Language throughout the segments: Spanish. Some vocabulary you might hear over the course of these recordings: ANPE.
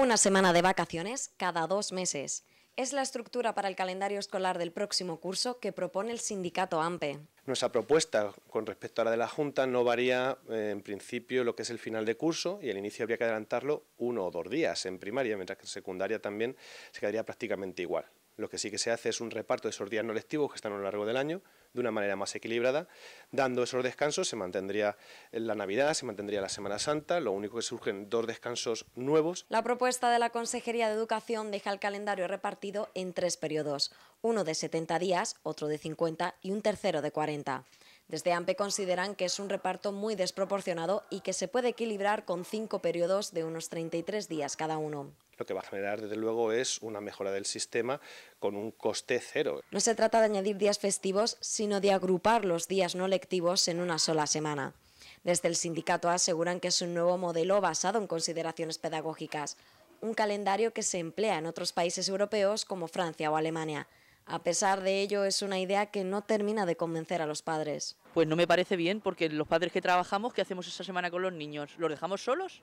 Una semana de vacaciones cada 2 meses. Es la estructura para el calendario escolar del próximo curso que propone el sindicato ANPE. Nuestra propuesta con respecto a la de la Junta no varía en principio lo que es el final de curso y el inicio habría que adelantarlo 1 o 2 días en primaria, mientras que en secundaria también se quedaría prácticamente igual. Lo que sí que se hace es un reparto de esos días no lectivos que están a lo largo del año de una manera más equilibrada, dando esos descansos. Se mantendría la Navidad, se mantendría la Semana Santa, lo único que surgen 2 descansos nuevos. La propuesta de la Consejería de Educación deja el calendario repartido en 3 periodos, uno de 70 días, otro de 50 y un tercero de 40. Desde ANPE consideran que es un reparto muy desproporcionado y que se puede equilibrar con 5 periodos de unos 33 días cada uno. Lo que va a generar, desde luego, es una mejora del sistema con un coste cero. No se trata de añadir días festivos, sino de agrupar los días no lectivos en una sola semana. Desde el sindicato aseguran que es un nuevo modelo basado en consideraciones pedagógicas, un calendario que se emplea en otros países europeos como Francia o Alemania. A pesar de ello, es una idea que no termina de convencer a los padres. Pues no me parece bien, porque los padres que trabajamos, ¿qué hacemos esa semana con los niños? ¿Los dejamos solos?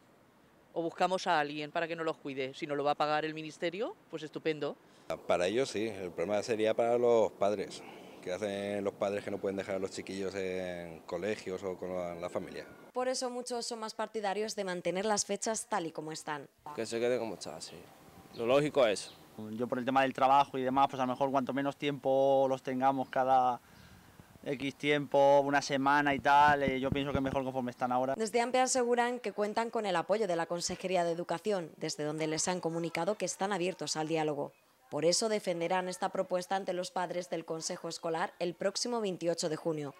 ¿O buscamos a alguien para que no los cuide? Si no lo va a pagar el ministerio, pues estupendo. Para ellos sí, el problema sería para los padres. ¿Qué hacen los padres que no pueden dejar a los chiquillos en colegios o con la familia? Por eso muchos son más partidarios de mantener las fechas tal y como están. Que se quede como está, sí. Lo lógico es. Yo por el tema del trabajo y demás, pues a lo mejor cuanto menos tiempo los tengamos cada X tiempo, una semana y tal, yo pienso que mejor conforme están ahora. Desde ANPE aseguran que cuentan con el apoyo de la Consejería de Educación, desde donde les han comunicado que están abiertos al diálogo. Por eso defenderán esta propuesta ante los padres del Consejo Escolar el próximo 28 de junio.